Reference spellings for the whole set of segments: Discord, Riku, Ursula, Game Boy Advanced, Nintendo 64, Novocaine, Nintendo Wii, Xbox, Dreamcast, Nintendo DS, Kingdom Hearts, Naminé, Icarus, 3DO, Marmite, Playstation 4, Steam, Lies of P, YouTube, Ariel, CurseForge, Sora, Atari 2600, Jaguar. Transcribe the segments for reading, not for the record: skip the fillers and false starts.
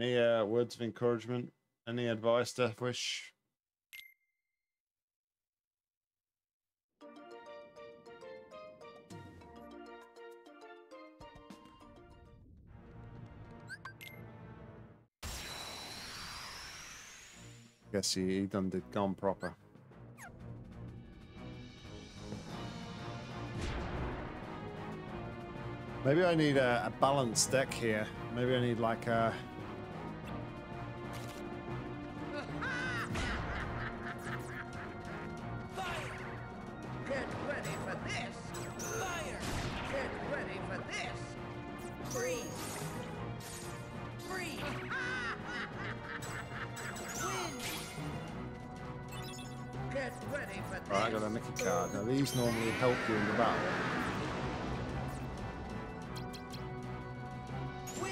Any words of encouragement? Any advice, Deathwish? Guess he done did gone proper. Maybe I need a balanced deck here. Maybe I need like a... normally help you in the battle. Win.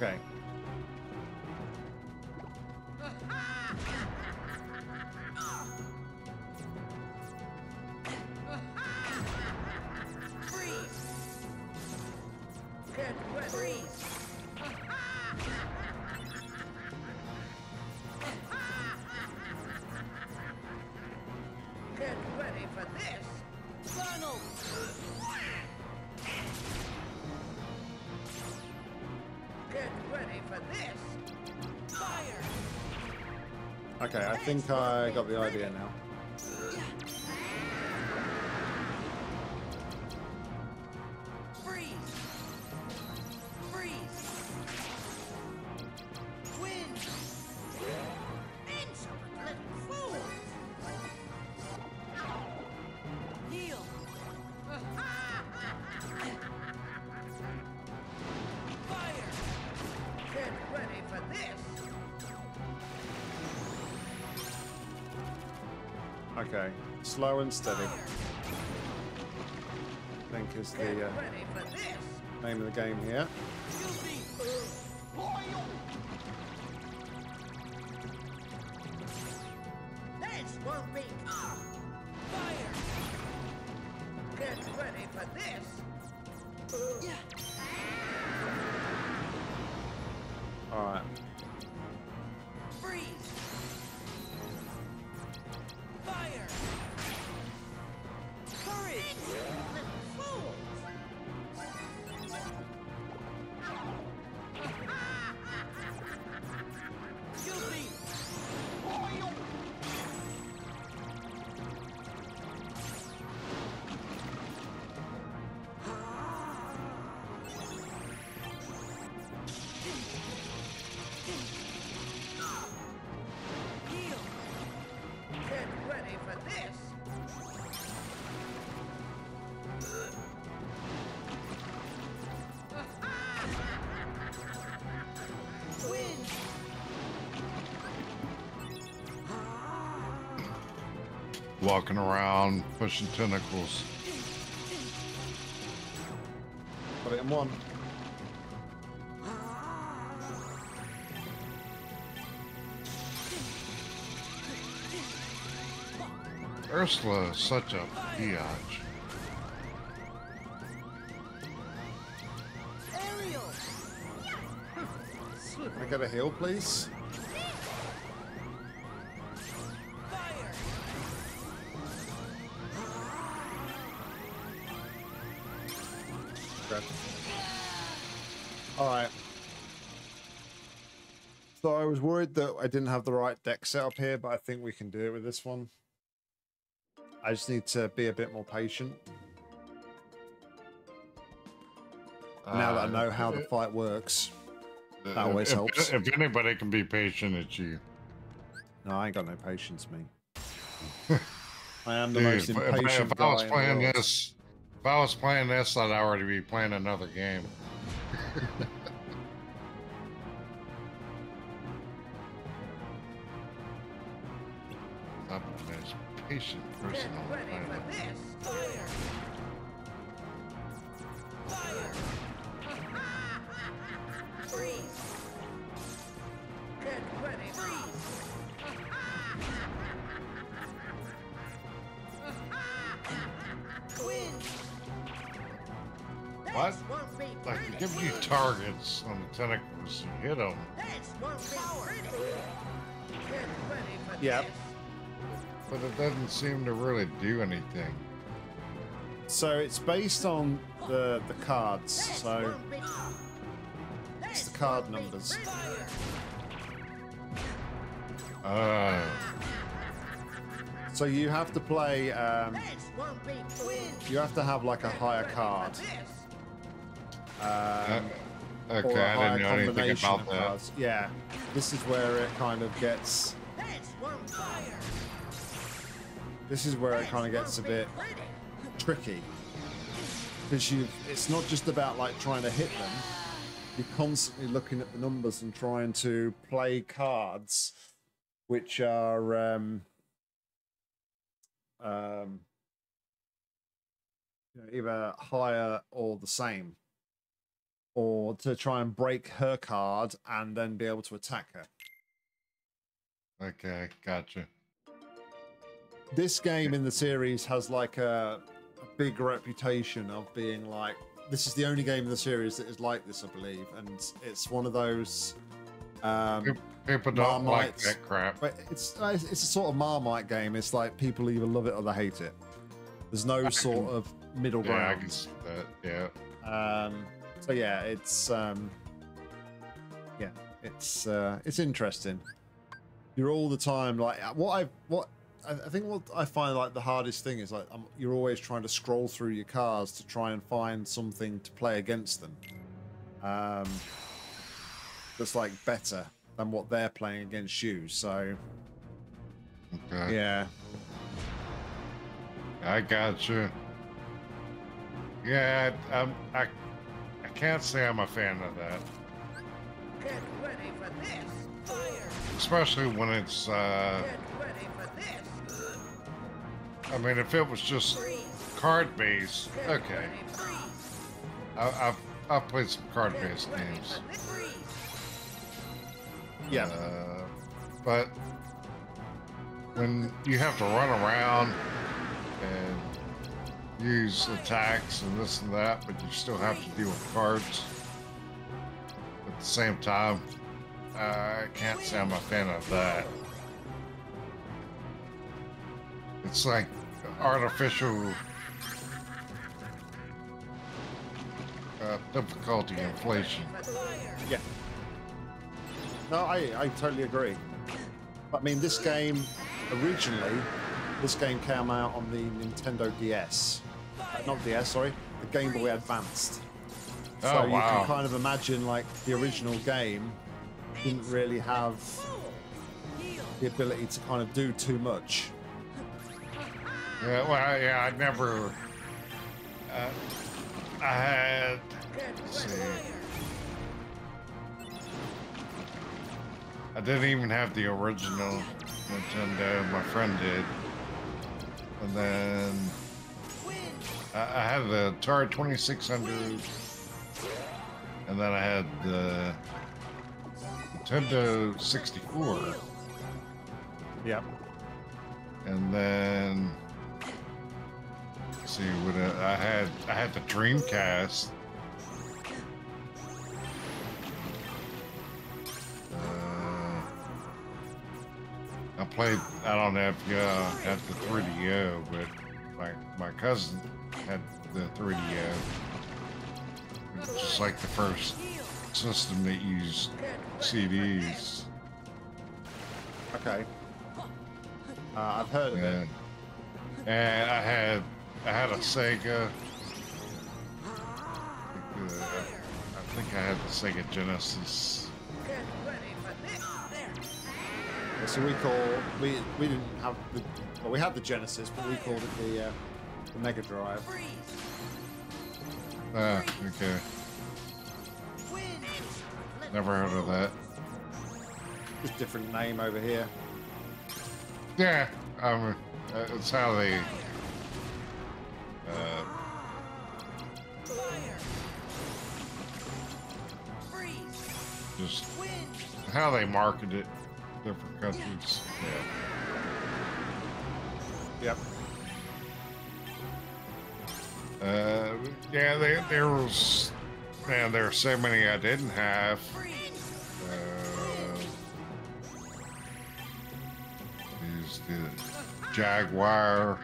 Okay. Okay, I think I got the idea now. Okay, slow and steady, I think is the name of the game here. Walking around, pushing tentacles. Put it in one. Ursula is such a biatch. Ariel. Can I get a heal, please? That I didn't have the right deck set up here, but I think we can do it with this one. I just need to be a bit more patient. Now that I know how the fight works, that always helps. If anybody can be patient, it's you. No, I ain't got no patience, me. I am the most impatient guy. If I was playing this, I'd already be playing another game. Patient person on the planet. What? Like, they give you targets on the tentacles and hit them. Yep. But it doesn't seem to really do anything. So it's based on the cards, so it's the card numbers. So you have to play, you have to have like a higher card. Okay, I didn't know anything about that. Cards. Yeah, this is where it kind of gets... This is where it kind of gets a bit tricky, because it's not just about like trying to hit them. You're constantly looking at the numbers and trying to play cards which are you know, either higher or the same, or to try and break her card and then be able to attack her. Okay, gotcha. This game in the series has like a big reputation of being like, this is the only game in the series that is like this, I believe, and it's one of those people don't like that crap. But it's a sort of Marmite game. It's like people either love it or they hate it. There's no sort of middle ground. Yeah, I can see that. Yeah. So yeah, it's interesting. You're all the time like what I find like the hardest thing is like you're always trying to scroll through your cards to try and find something to play against them that's like better than what they're playing against you. So okay. Yeah, I got you. Yeah, I can't say I'm a fan of that. Get ready for this. Fire. Especially when it's I mean, if it was just card-based, okay. I've played some card-based games. Yeah. But when you have to run around and use attacks and this and that, but you still have to deal with cards at the same time, I can't say I'm a fan of that. It's like artificial difficulty inflation. Yeah. No, I totally agree. I mean, this game, originally, this game came out on the Nintendo DS. Not DS, sorry. The Game Boy Advanced. So oh, wow. You can kind of imagine, like, the original game didn't really have the ability to kind of do too much. Yeah, well, yeah, I never, I had, let's see, I didn't even have the original Nintendo, my friend did, and then I had the Atari 2600, and then I had the Nintendo 64. Yep. And then... See, what I had the Dreamcast. I played. I don't know if you had the 3DO, but my cousin had the 3DO. It's just like the first system that used CDs. Okay. I've heard of it. And I had a Sega. I think I had the Sega Genesis. So we didn't have the, well, we had the Genesis, but we called it the Mega Drive. Ah, okay. Never heard of that. Just different name over here. Yeah, it's how they. Just how they market it in different countries. Yeah. Yep. Yeah, there are so many I didn't have. There's the Jaguar,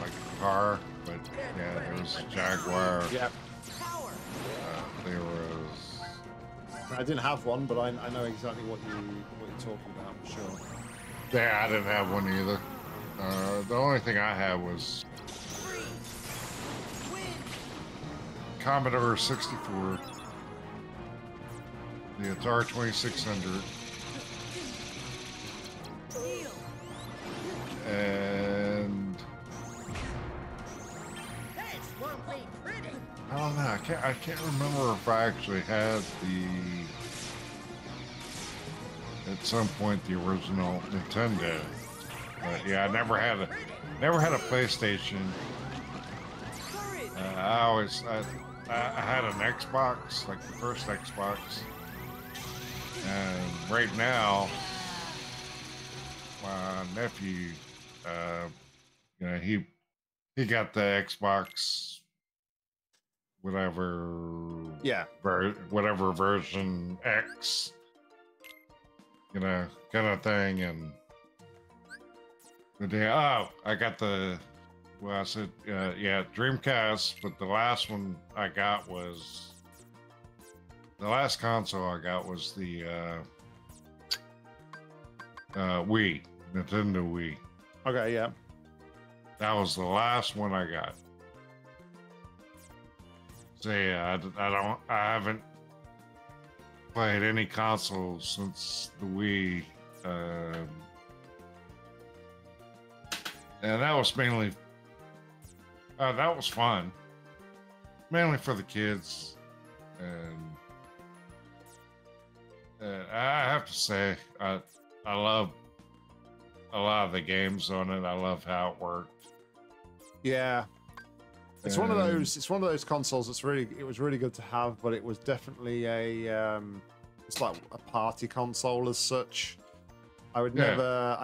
like a car, but yeah, there was a Jaguar. Yep. There was. I didn't have one, but I know exactly what you're talking about. I'm sure. Yeah, I didn't have one either. The only thing I had was Commodore 64, the Atari 2600, and I don't know. I can't remember if I actually had at some point the original Nintendo. But yeah, I never had a PlayStation. I had an Xbox, like the first Xbox. And right now, my nephew, he got the Xbox, whatever, yeah, whatever version X, kind of thing, and. Oh, I got the, well, I said, yeah, Dreamcast, but the last one I got was, the last console I got was the Wii, Nintendo Wii. Okay, yeah. That was the last one I got. So yeah, I haven't played any console since the Wii, and that was mainly, that was fun, mainly for the kids, and I have to say, I love a lot of the games on it. I love how it worked. Yeah, it's one of those. It's one of those consoles that's really. It was really good to have, but it was definitely a. It's like a party console as such. I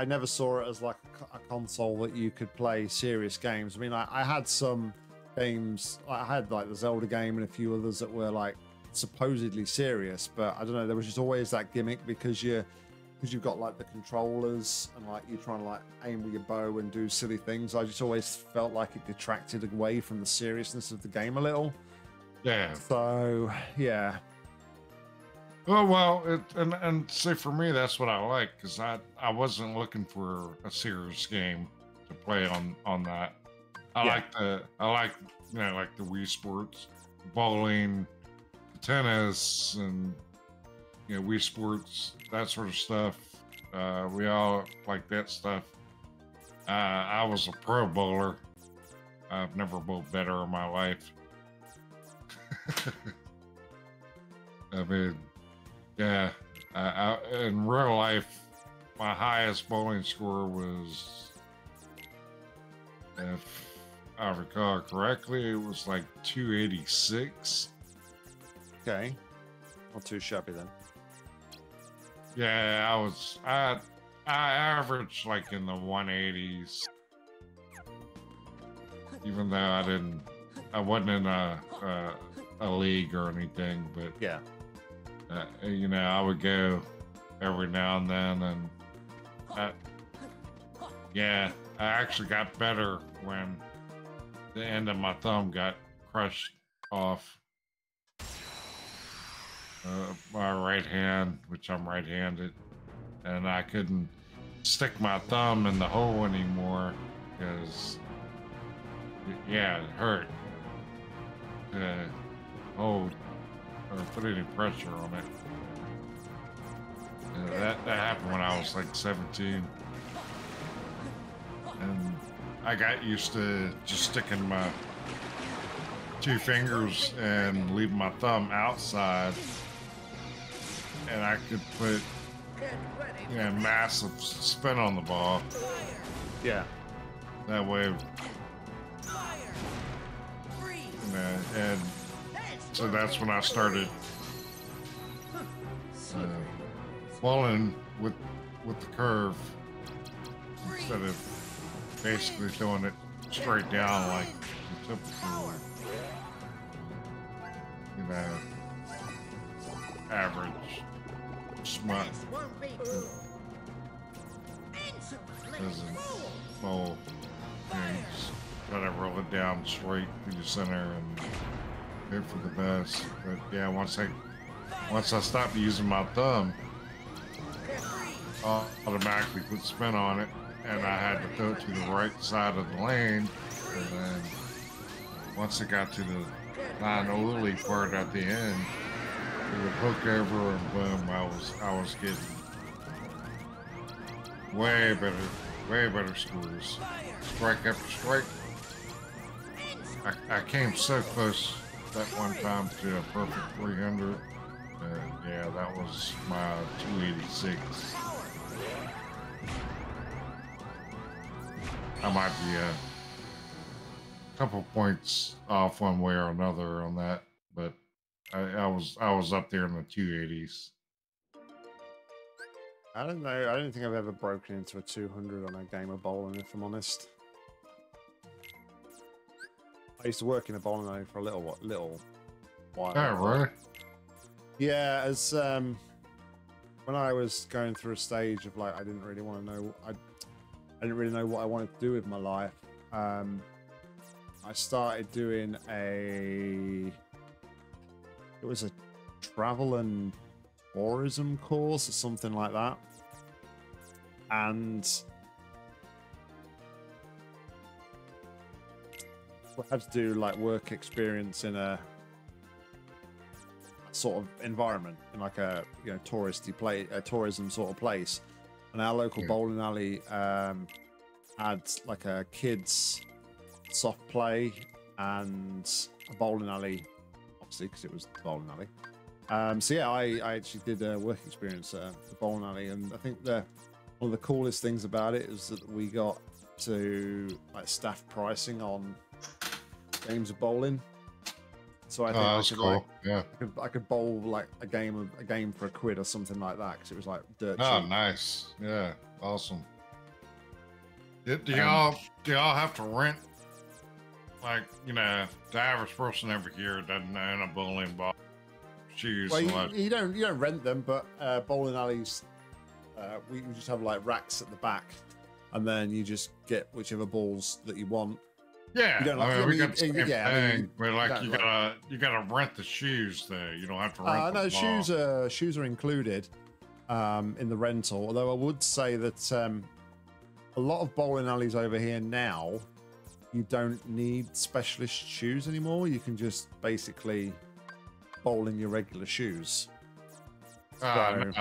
never saw it as like a console that you could play serious games. I mean, I had some games. I had like the Zelda game and a few others that were like supposedly serious, but I don't know. There was just always that gimmick because you've got like the controllers and like you're trying to like aim with your bow and do silly things. I just always felt like it detracted away from the seriousness of the game a little. Yeah. So yeah. Oh well, and see, for me that's what I like, because I wasn't looking for a serious game to play on that. I like the Wii Sports, bowling, tennis, and Wii Sports, that sort of stuff. We all like that stuff. I was a pro bowler. I've never bowled better in my life. I mean. Yeah, in real life, my highest bowling score was, if I recall correctly, it was like 286. Okay, not too shabby then. Yeah, I averaged like in the 180s, even though I wasn't in a league or anything, but yeah. I would go every now and then, and I actually got better when the end of my thumb got crushed off my right hand, which I'm right-handed, and I couldn't stick my thumb in the hole anymore because it hurt. Or put any pressure on it. That happened when I was like 17, and I got used to just sticking my two fingers and leaving my thumb outside, and I could put massive spin on the ball. Yeah, that way. And so that's when I started bowling with the curve instead of basically throwing it straight down like typical, you know, average smut doesn't fold things. Gotta roll it down straight through the center and hope for the best. But yeah, once I stopped using my thumb, automatically put spin on it, and I had to go to the right side of the lane. And then once it got to the non-oily part at the end, it would hook over, and boom, I was getting way better scores. Strike after strike. I came so close that one time to a perfect 300, and yeah, that was my 286. I might be a couple points off one way or another on that, but I was up there in the 280s. I don't know. I don't think I've ever broken into a 200 on a game of bowling, if I'm honest. I used to work in a bowling alley for a little while. Oh, really? Yeah, as when I was going through a stage of like, I didn't really want to know. I didn't really know what I wanted to do with my life. I started doing it was a travel and tourism course or something like that, and I had to do like work experience in a sort of environment, in like a, you know, touristy place, a tourism sort of place. And our local bowling alley had like a kids soft play and a bowling alley, obviously, because it was the bowling alley. So yeah, I actually did a work experience at the bowling alley, and I think one of the coolest things about it is that we got to like staff pricing on games of bowling. So I think I could bowl like a game for £1 or something like that, because it was like dirt cheap. Oh, nice! Yeah, awesome. Do y'all have to rent? Like, you know, the average person over here doesn't own a bowling ball. Shoes. Well, you don't rent them, but bowling alleys, we just have like racks at the back, and then you just get whichever balls that you want. Yeah, you don't like, I mean, we got the same thing, but like you gotta rent the shoes there. You don't have to rent them. No, shoes are included in the rental. Although I would say that a lot of bowling alleys over here now, you don't need specialist shoes anymore. You can just basically bowl in your regular shoes. No,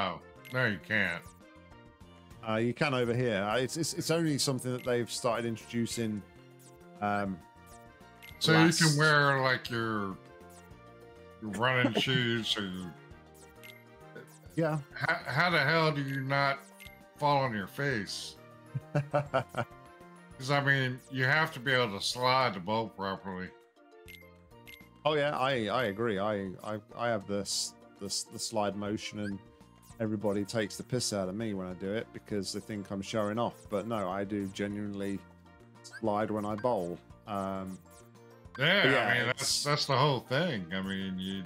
you can't. You can over here. It's only something that they've started introducing. So you can wear like your running shoes, or yeah. How the hell do you not fall on your face? Because I mean, you have to be able to slide the bowl properly. Oh yeah, I agree. I have the slide motion, and everybody takes the piss out of me when I do it because they think I'm showing off. But no, I do genuinely slide when I bowl. Yeah, I mean, that's the whole thing. I mean, you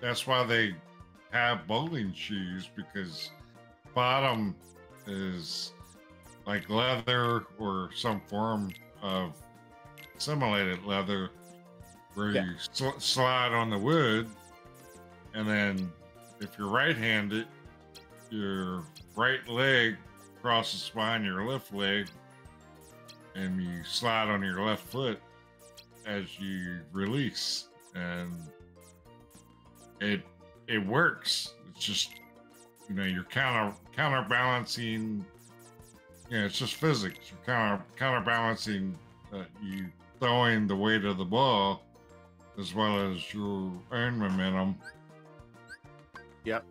that's why they have bowling shoes, because bottom is like leather or some form of simulated leather where you slide on the wood, and then if you're right-handed, your right leg crosses behind your left leg, and you slide on your left foot as you release, and it works. It's just, you know, you're counterbalancing. You know, it's just physics. You're counterbalancing you throwing the weight of the ball as well as your own momentum. Yep.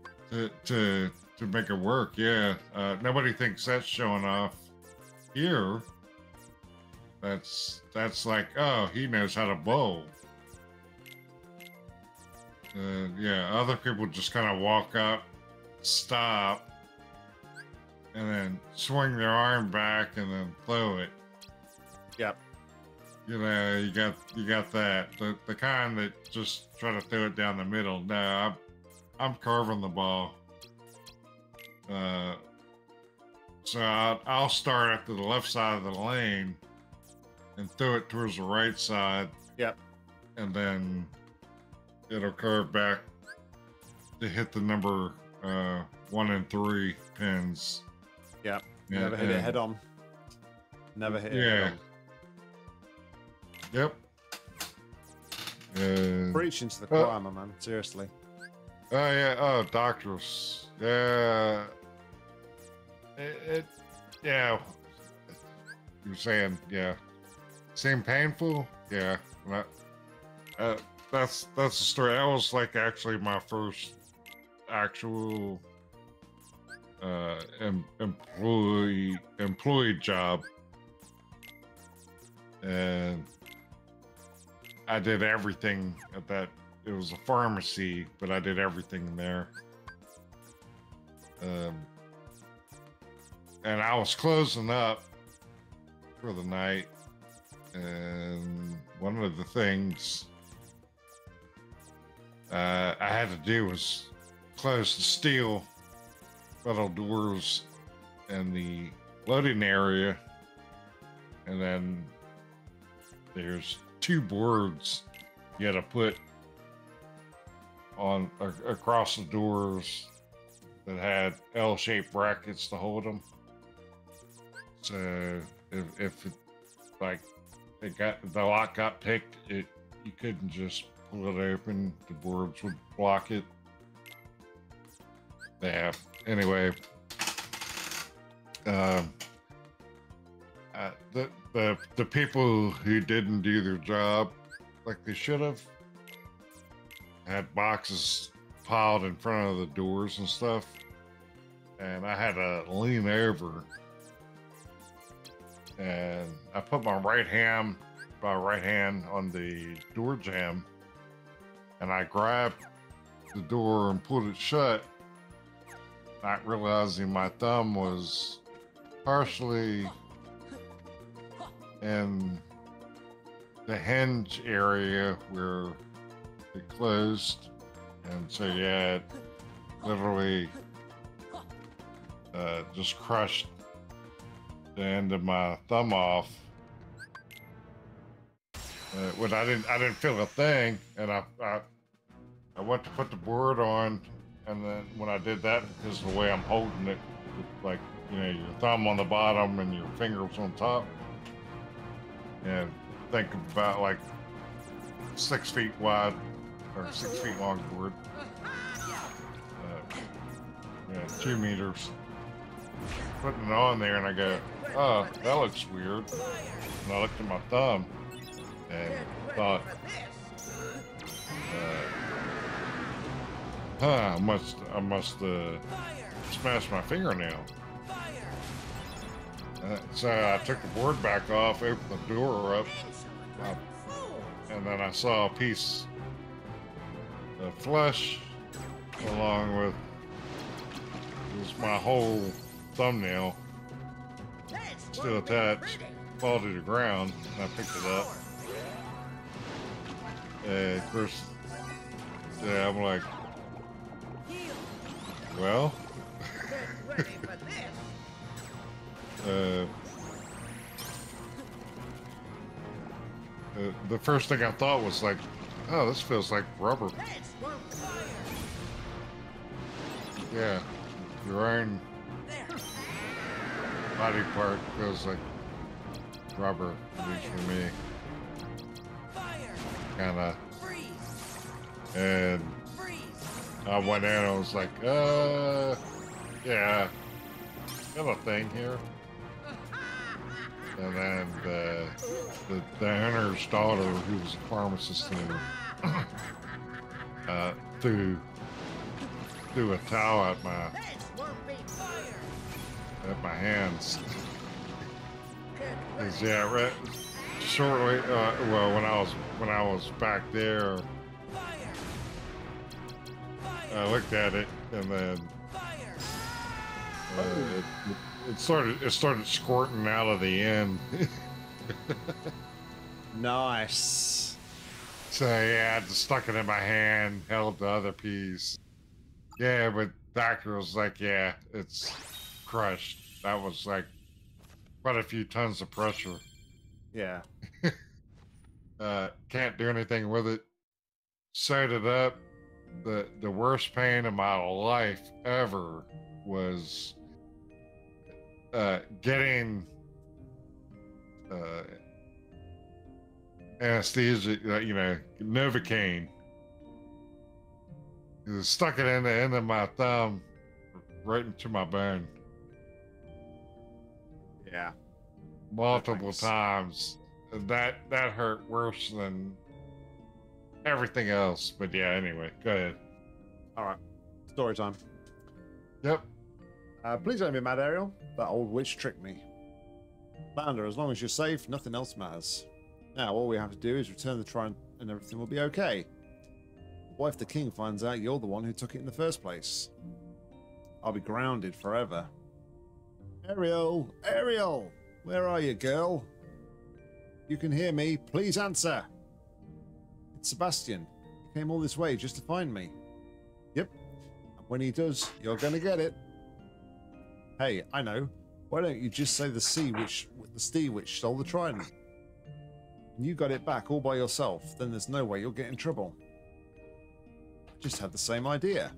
To make it work. Yeah. Nobody thinks that's showing off here. That's like, oh, he knows how to bowl. Yeah, other people just kind of walk up, stop, and then swing their arm back and then throw it. Yep. You know, you got that. The kind that just try to throw it down the middle. No, I'm curving the ball. So I'll start after the left side of the lane and throw it towards the right side. Yep. And then it'll curve back to hit the number 1 and 3 pins. Yep. Yeah, never hit it head on. Never hit it head on. Yep. Preach into the choir, man. Seriously. Oh yeah. Oh, doctors. Yeah. Yeah. You're saying, yeah. Seem painful? Yeah. That's the story. That was like actually my first actual employee job, and I did everything at that. It was a pharmacy, but I did everything there. And I was closing up for the night, and one of the things I had to do was close the steel metal doors in the loading area, and then there's 2 boards you had to put on across the doors that had L-shaped brackets to hold them. So if it, like the lock got picked, you couldn't just pull it open. The boards would block it. Yeah. Anyway, the people who didn't do their job like they should have had boxes piled in front of the doors and stuff, and I had to lean over, and I put my right hand on the door jamb, and I grabbed the door and pulled it shut, not realizing my thumb was partially in the hinge area where it closed. And so, yeah, it literally just crushed the end of my thumb off. When I didn't feel a thing, and I went to put the board on, and then when I did that, because the way I'm holding it, like, you know, your thumb on the bottom and your fingers on top, and think about like 6 feet wide or 6 feet long board, 2 meters, putting it on there, and I go, oh, that looks weird, and I looked at my thumb and thought, huh, I must smash my fingernail. So I took the board back off, opened the door up, and then I saw a piece of flesh along with just my whole thumbnail still attached, fall to the ground, and I picked it up. And of course, yeah, I'm like, well, the first thing I thought was like, oh, this feels like rubber. Yeah, your own body part feels like rubber, at least for me. Kinda. And I went in and I was like, yeah, got a thing here. And then the owner's daughter, who was a pharmacist, threw a towel at my hands. Yeah, right, shortly. Well, when I was back there, I looked at it, and then it started squirting out of the end. Nice. So yeah, I just stuck it in my hand, held the other piece. Yeah, but Doctor was like, yeah, it's crushed. That was like quite a few tons of pressure. Yeah. Can't do anything with it. Sewed it up. The worst pain of my life ever was getting anesthesia, you know, Novocaine. It stuck it in the end of my thumb, right into my bone. Yeah, multiple times. That hurt worse than everything else. But yeah, anyway, go ahead. All right, story time. Yep. Please don't be mad, Ariel. That old witch tricked me. Flounder, as long as you're safe, nothing else matters. Now, all we have to do is return the trident and everything will be okay. What if the king finds out you're the one who took it in the first place? I'll be grounded forever. Ariel! Ariel! Where are you, girl? You can hear me. Please answer. It's Sebastian. He came all this way just to find me. Yep. And when he does, you're going to get it. Hey, I know. Why don't you just say the sea witch stole the trident? And you got it back all by yourself. Then there's no way you'll get in trouble. I just had the same idea.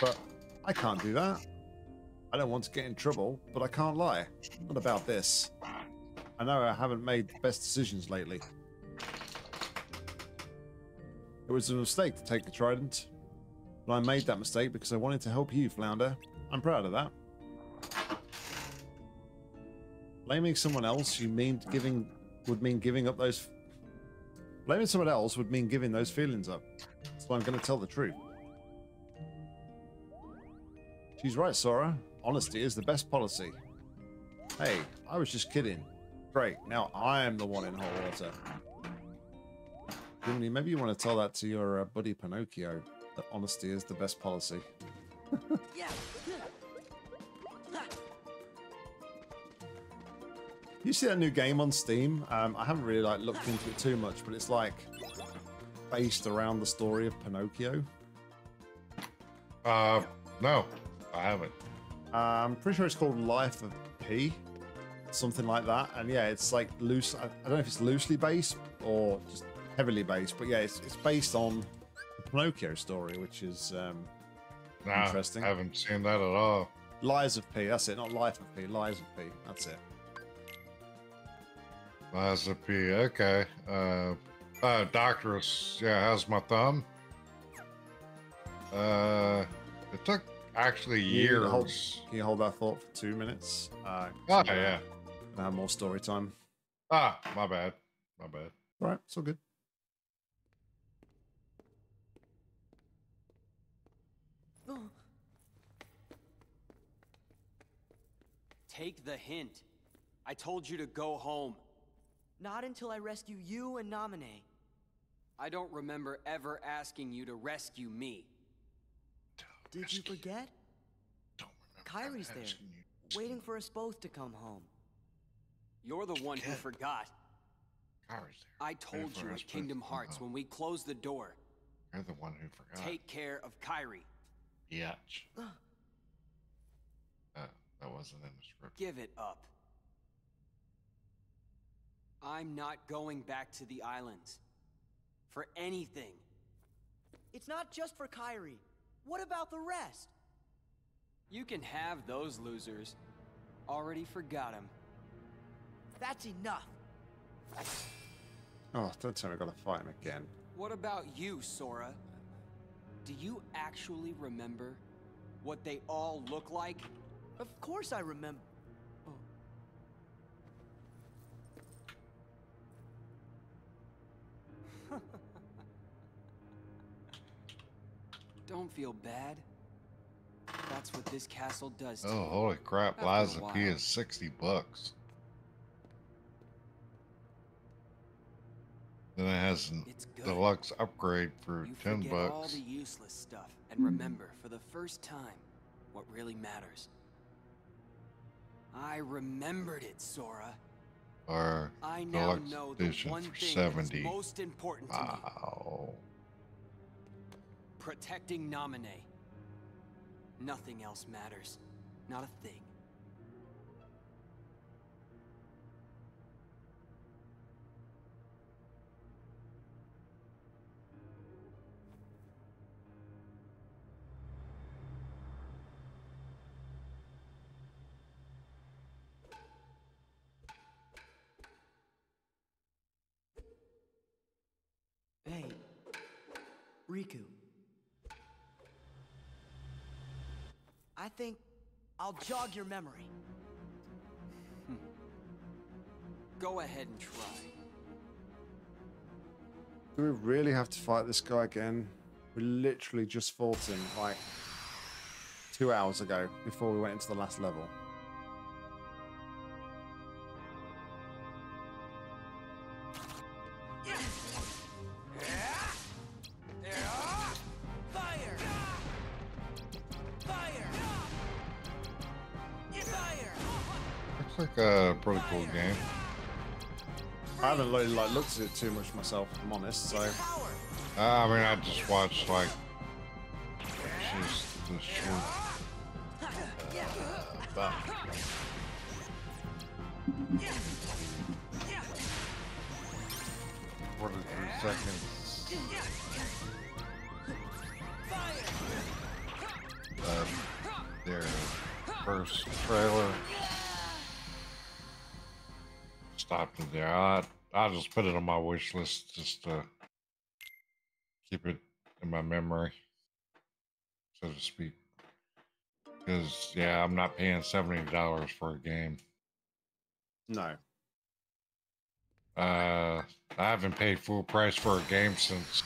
But I can't do that. I don't want to get in trouble, but I can't lie. Not about this. I know I haven't made the best decisions lately. It was a mistake to take the trident. But I made that mistake because I wanted to help you, Flounder. I'm proud of that. Blaming someone else would mean giving up those. Blaming someone else would mean giving those feelings up. So I'm going to tell the truth. She's right, Sora. Honesty is the best policy. Hey, I was just kidding. Great. Now I am the one in hot water. Gimli, maybe you want to tell that to your buddy Pinocchio. That honesty is the best policy. Yeah. You see that new game on Steam? I haven't really looked into it too much, but it's like based around the story of Pinocchio. No, I haven't. I'm pretty sure it's called Lies of P, something like that. And yeah, it's like loose. I don't know if it's loosely based or just heavily based, but yeah, it's based on the Pinocchio story, which is interesting. I haven't seen that at all. Lies of P, that's it. Not Life of P, Lies of P, that's it. Lies of P, okay. Doctorus, yeah, how's my thumb? It took actually years. Can you hold that thought for 2 minutes? Oh, yeah. And have more story time. Ah, my bad. My bad. All right, it's all good. Take the hint. I told you to go home. Not until I rescue you and Naminé. I don't remember ever asking you to rescue me. Did you forget? Kairi's there, waiting for us both to come home. You're the one who forgot. I told you at Kingdom Hearts when we closed the door. You're the one who forgot. Take care of Kairi. Yeah. That wasn't in the script. Give it up. I'm not going back to the islands. For anything. It's not just for Kairi. What about the rest? You can have those losers. Already forgot him. That's enough. Oh, don't tell me I gotta fight him again. What about you, Sora? Do you actually remember what they all look like? Of course I remember. Oh. Don't feel bad. That's what this castle does to you. Oh, holy crap. Lies of P is $60. Then it has a deluxe upgrade for $10. Forget all the useless stuff and remember for the first time what really matters. I remembered it, Sora. Or I I now know the one thing that's most important to me. Protecting Naminé. Nothing else matters. Not a thing. Hey, Riku. I think I'll jog your memory. Go ahead and try. Do we really have to fight this guy again? We literally just fought him like 2 hours ago before we went into the last level. Pretty cool game. I haven't really looked at it too much myself, if I'm honest. So I mean, I just watched like this short. What is 3 seconds? Their first trailer. Stopped it there. I just put it on my wish list just to keep it in my memory, so to speak. Because yeah, I'm not paying $70 for a game. No. I haven't paid full price for a game since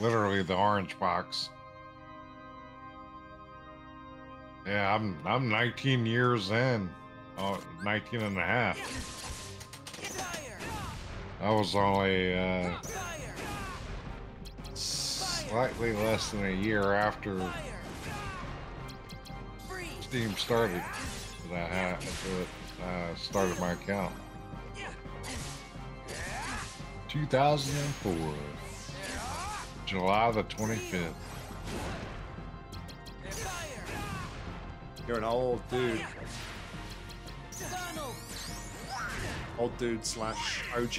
literally the Orange Box. Yeah, I'm 19 years in, 19 and a half. I was only slightly less than a year after Steam started that I started my account. 2004, July the 25th. You're an old dude. Old dude slash OG.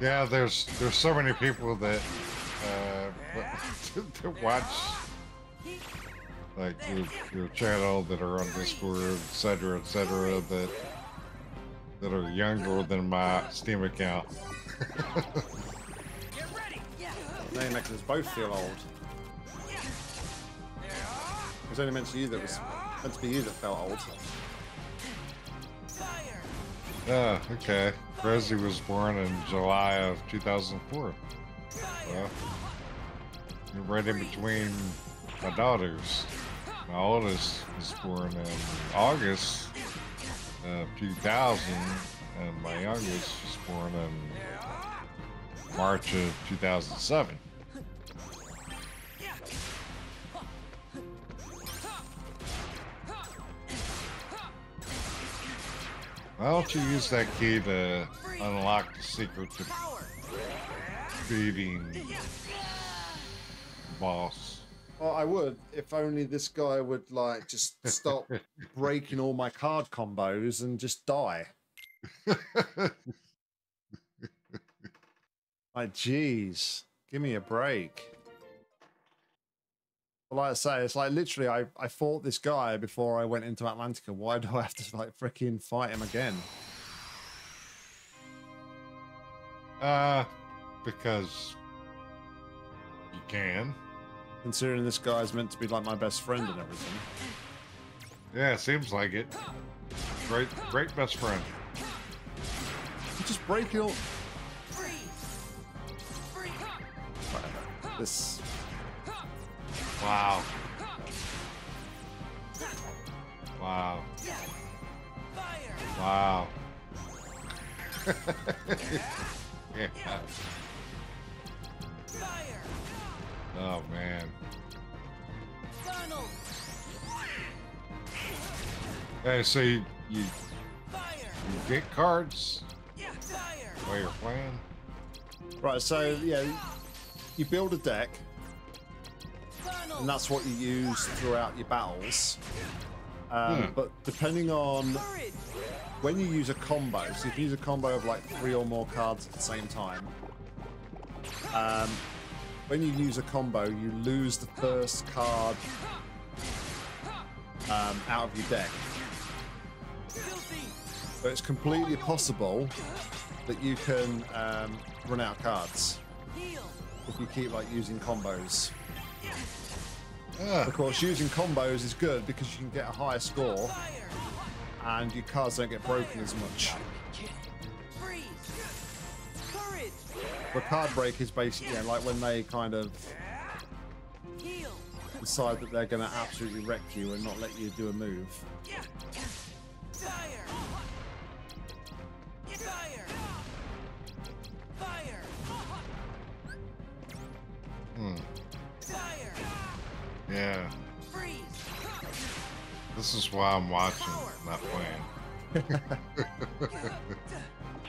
Yeah, there's so many people that that watch like your channel that are on Discord, etc., etc., that are younger than my Steam account. They make us both feel old. It was only meant to you that was. That's for you that felt old. Yeah, okay. Grezzy was born in July of 2004. Well, you're right in between my daughters. My oldest was born in August of 2000, and my youngest was born in March of 2007. Why don't you use that key to unlock the secret to beating the boss? Well, I would, if only this guy would like just stop breaking all my card combos and just die. Like, jeez, give me a break. But like I say, it's like literally I fought this guy before I went into Atlantica. Why do I have to like freaking fight him again? Because you can. Considering this guy's meant to be like my best friend and everything. Yeah, it seems like it. Great best friend. You just break your this. Wow. Wow. Wow. Yeah. Oh, man. So you get cards while you're playing. Right, so yeah, you build a deck, and that's what you use throughout your battles. But depending on when you use a combo, so if you use a combo of like 3 or more cards at the same time, when you use a combo, you lose the first card out of your deck. So it's completely possible that you can run out cards if you keep like using combos. Of course, using combos is good because you can get a higher score and your cards don't get broken as much. The card break is basically like when they kind of decide that they're going to absolutely wreck you and not let you do a move. Yeah. This is why I'm watching, not playing.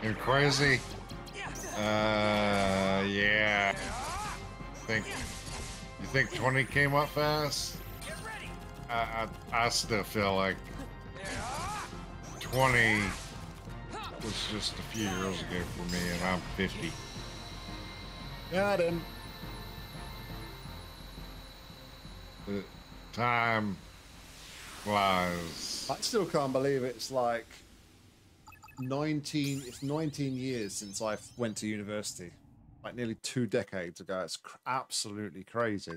You're crazy. Yeah. You think 20 came up fast? I still feel like 20 was just a few years ago for me, and I'm 50. Got him. The time flies. I still can't believe it's like 19 years since I went to university, like nearly 2 decades ago. It's absolutely crazy.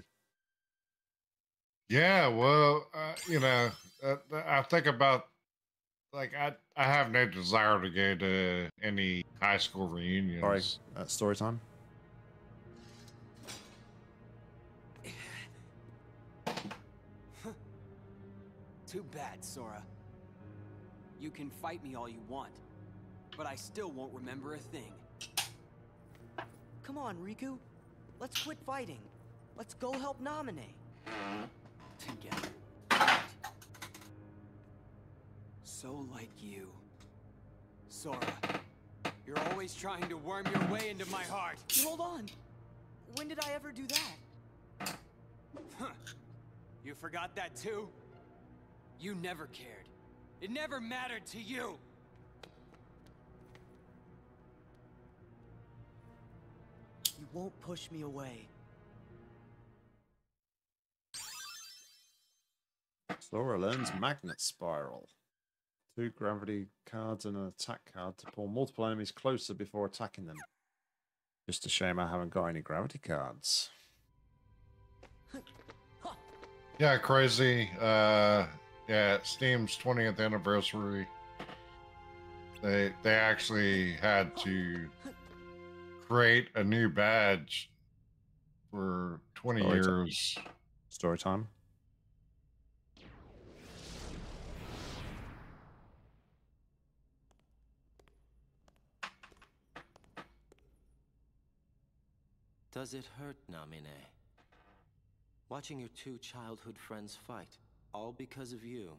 Yeah, well, you know, I think about, like, I have no desire to go to any high school reunions. Sorry, story time. Too bad, Sora. You can fight me all you want, but I still won't remember a thing. Come on, Riku. Let's quit fighting. Let's go help Naminé. Together. So like you. Sora, you're always trying to worm your way into my heart. Hold on. When did I ever do that? Huh. You forgot that too? You never cared. It never mattered to you. You won't push me away. Sora learns Magnet Spiral. 2 gravity cards and an attack card to pull multiple enemies closer before attacking them. Just a shame I haven't got any gravity cards. Yeah, crazy. Yeah, Steam's 20th anniversary. They actually had to create a new badge for 20 years. Story time. Does it hurt, Naminé? Watching your 2 childhood friends fight. All because of you.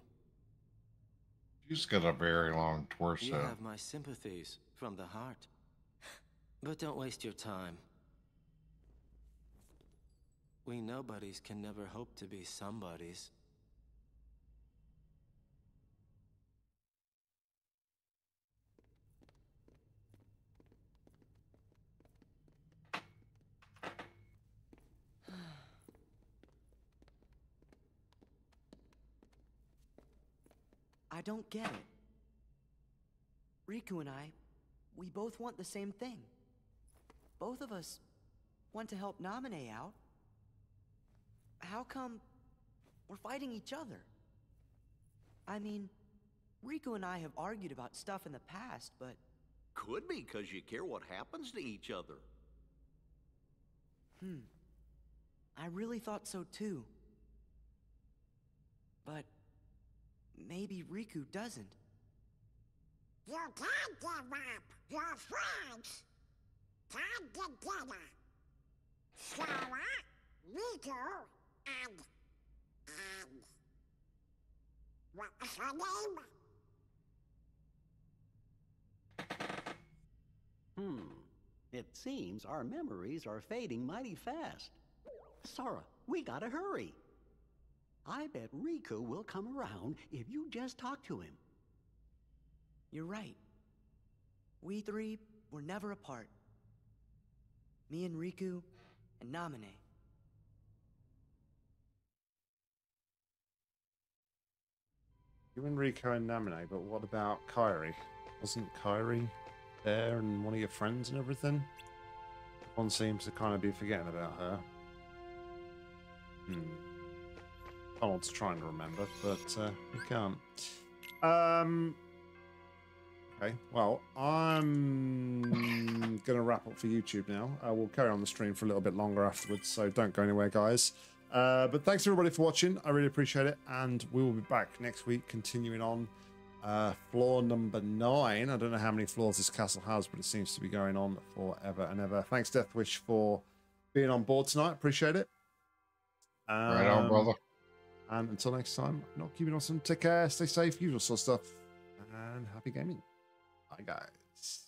She's got a very long torso. You have my sympathies from the heart. But don't waste your time. We nobodies can never hope to be somebodies. I don't get it. Riku and I, we both want the same thing. Both of us want to help Naminé out. How come we're fighting each other? I mean, Riku and I have argued about stuff in the past, but... Could be because you care what happens to each other. I really thought so too. But... maybe Riku doesn't. You can't give up your friends. Tied together. Sora, Riku, and What's your name? It seems our memories are fading mighty fast. Sora, we gotta hurry. I bet Riku will come around if you just talk to him. You're right. We three were never apart. Me and Riku and Naminé. You and Riku and Naminé, but what about Kairi? Wasn't Kairi there and one of your friends and everything? One seems to kind of be forgetting about her. I want to try and remember, but we can't. Okay, well, I'm gonna wrap up for YouTube now. We'll carry on the stream for a little bit longer afterwards, so don't go anywhere, guys. But thanks everybody for watching. I really appreciate it, and we will be back next week, continuing on floor number 9. I don't know how many floors this castle has, but it seems to be going on forever and ever. Thanks, Deathwish, for being on board tonight. Appreciate it. Right on, brother. And until next time, not keeping awesome. Take care, stay safe, usual sort of stuff, and happy gaming. Bye, guys.